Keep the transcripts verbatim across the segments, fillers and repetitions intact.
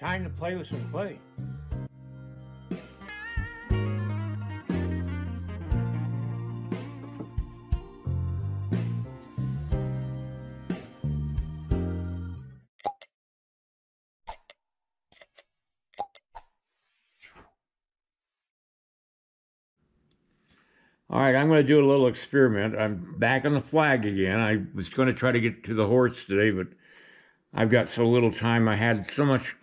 Time to play with some clay. All right, I'm going to do a little experiment. I'm back on the flag again. I was going to try to get to the horse today, but I've got so little time. I had so much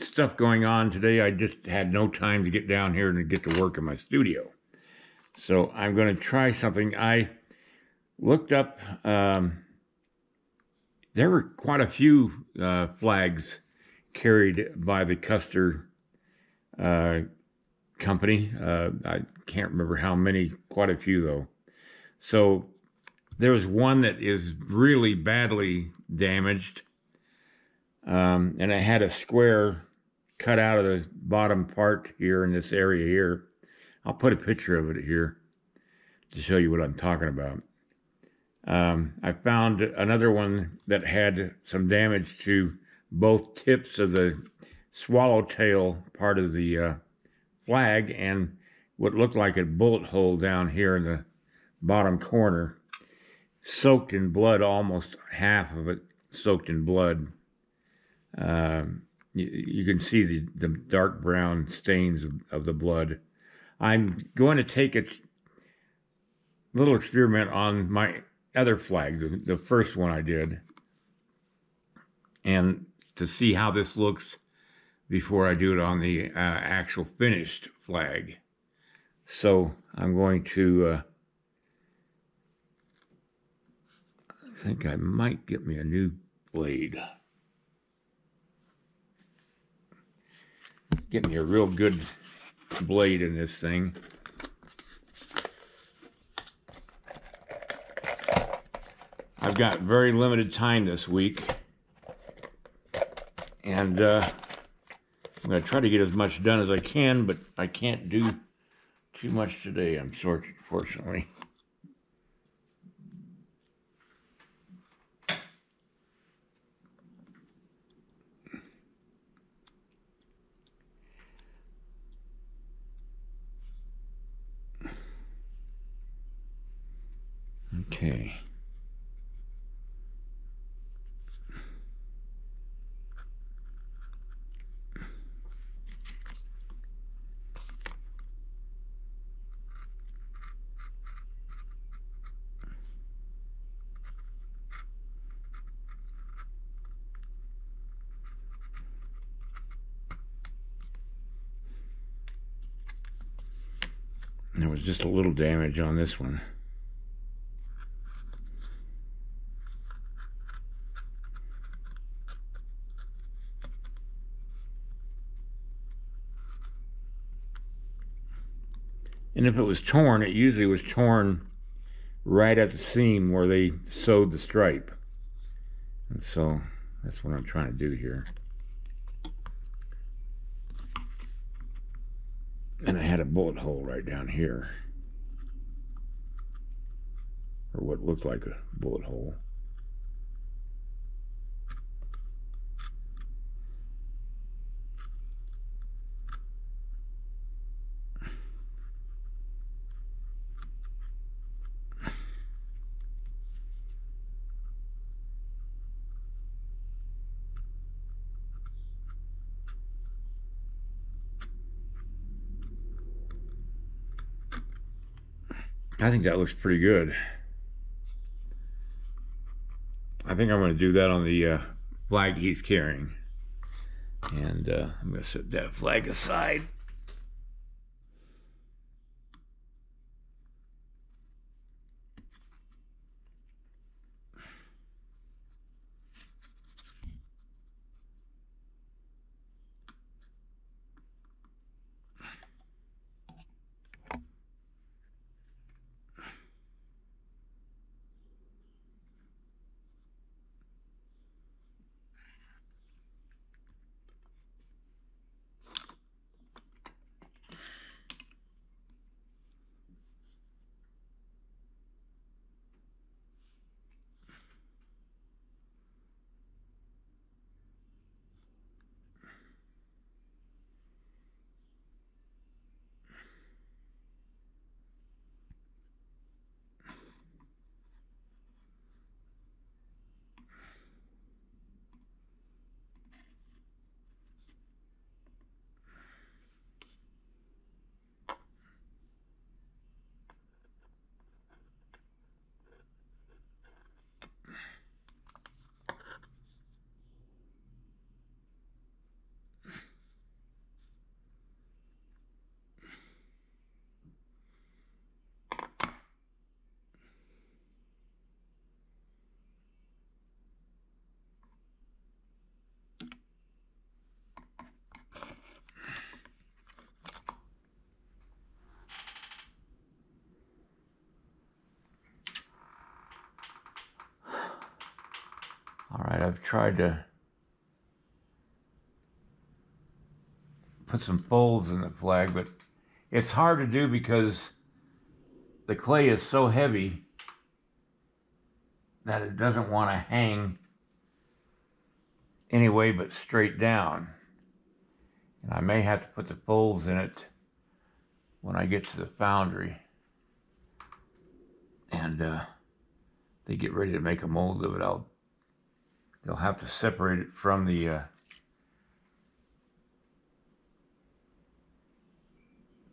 stuff going on today, I just had no time to get down here and get to work in my studio. So I'm going to try something. I looked up, um, there were quite a few uh, flags carried by the Custer uh company. Uh, I can't remember how many, quite a few though. So there was one that is really badly damaged. Um, and I had a square cut out of the bottom part here in this area here. I'll put a picture of it here to show you what I'm talking about. Um, I found another one that had some damage to both tips of the swallowtail part of the uh, flag and what looked like a bullet hole down here in the bottom corner, soaked in blood, almost half of it soaked in blood. Uh, you, you can see the, the dark brown stains of, of the blood. I'm going to take a little experiment on my other flag, the, the first one I did, and to see how this looks before I do it on the uh, actual finished flag. So I'm going to, uh, I think I might get me a new blade. Get me a real good blade in this thing. I've got very limited time this week, and uh, I'm going to try to get as much done as I can, but I can't do too much today, I'm short, fortunately. Okay. There was just a little damage on this one. And if it was torn, it usually was torn right at the seam where they sewed the stripe. And so that's what I'm trying to do here. And I had a bullet hole right down here, or what looked like a bullet hole. I think that looks pretty good. I think I'm going to do that on the uh, flag he's carrying. And uh, I'm going to set that flag aside. I've tried to put some folds in the flag, but it's hard to do because the clay is so heavy that it doesn't want to hang any way but straight down. And I may have to put the folds in it when I get to the foundry and uh, they get ready to make a mold of it. I'll they'll have to separate it from the uh,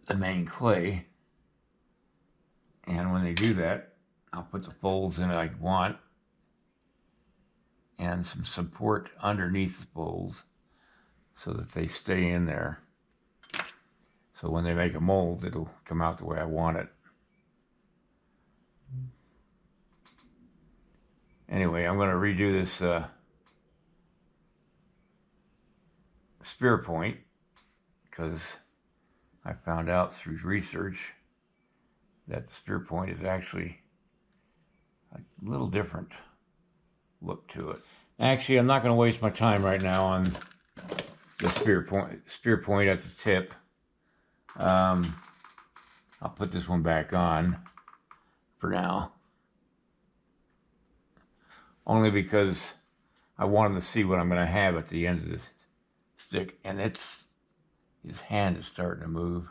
the main clay, and when they do that, I'll put the folds in I want and some support underneath the folds so that they stay in there. So when they make a mold, it'll come out the way I want it. Anyway, I'm going to redo this uh, spear point because I found out through research that the spear point is actually a little different look to it. Actually, I'm not going to waste my time right now on the spear point, spear point at the tip. Um, I'll put this one back on for now, only because I wanted to see what I'm going to have at the end of this stick, and it's his hand is starting to move.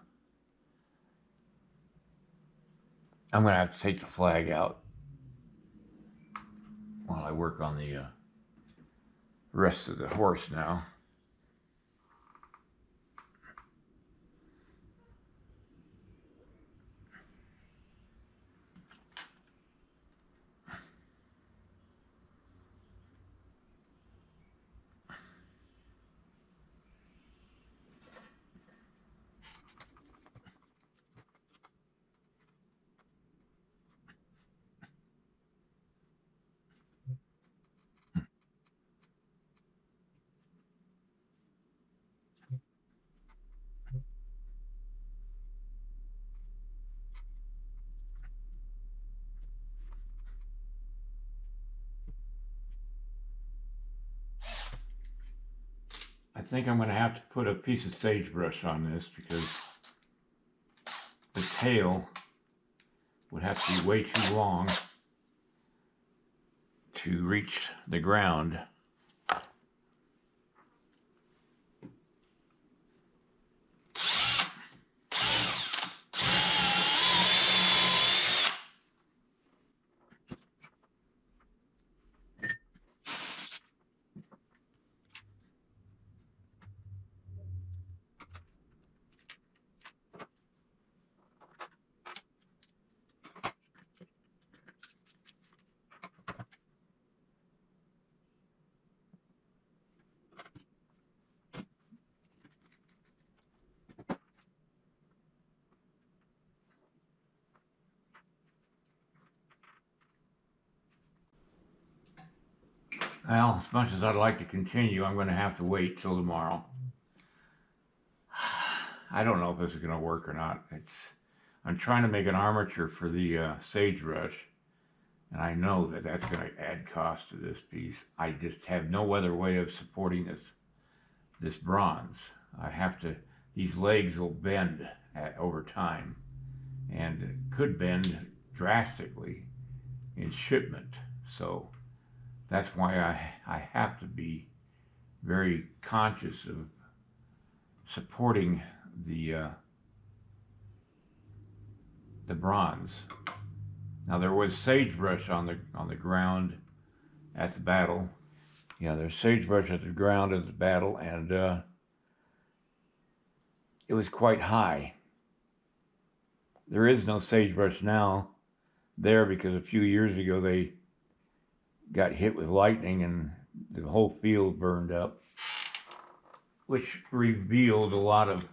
I'm going to have to take the flag out while I work on the uh, rest of the horse now. I think I'm going to have to put a piece of sagebrush on this because the tail would have to be way too long to reach the ground. Well, as much as I'd like to continue, I'm going to have to wait till tomorrow. I don't know if this is going to work or not. It's, I'm trying to make an armature for the uh, sagebrush, and I know that that's going to add cost to this piece. I just have no other way of supporting this, this bronze. I have to, these legs will bend at, over time, and could bend drastically in shipment, so that's why I, I have to be very conscious of supporting the uh, the bronze. Now there was sagebrush on the on the ground at the battle. Yeah, there's sagebrush at the ground at the battle, and uh, it was quite high. There is no sagebrush now there because a few years ago they got hit with lightning and the whole field burned up, which revealed a lot of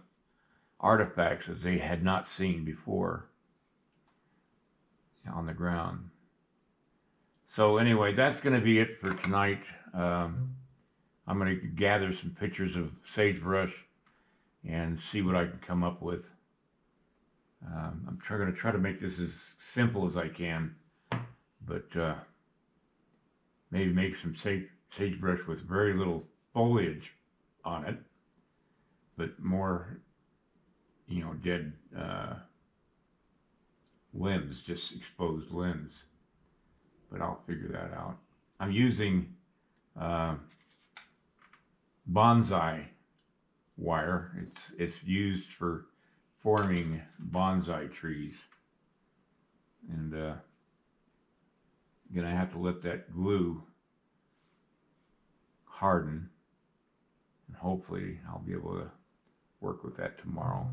artifacts that they had not seen before on the ground. So anyway, that's going to be it for tonight. Um, I'm going to gather some pictures of sagebrush and see what I can come up with. Um, I'm try going to try to make this as simple as I can, but uh, maybe make some sage sagebrush with very little foliage on it, but more, you know, dead uh, limbs, just exposed limbs. But I'll figure that out. I'm using uh, bonsai wire. It's, it's used for forming bonsai trees. And uh, I'm gonna have to let that glue harden. And hopefully I'll be able to work with that tomorrow.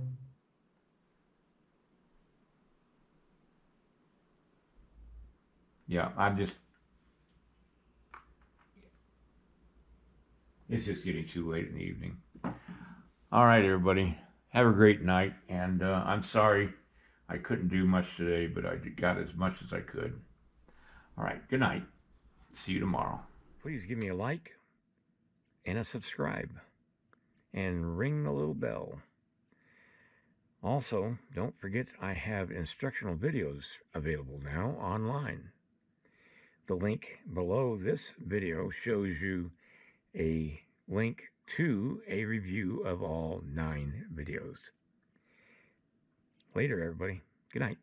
Yeah, I'm just, it's just getting too late in the evening. All right, everybody, have a great night. And uh, I'm sorry I couldn't do much today, but I got as much as I could. All right, good night. See you tomorrow. Please give me a like and a subscribe and ring the little bell. Also, don't forget I have instructional videos available now online. The link below this video shows you a link to a review of all nine videos. Later, everybody. Good night.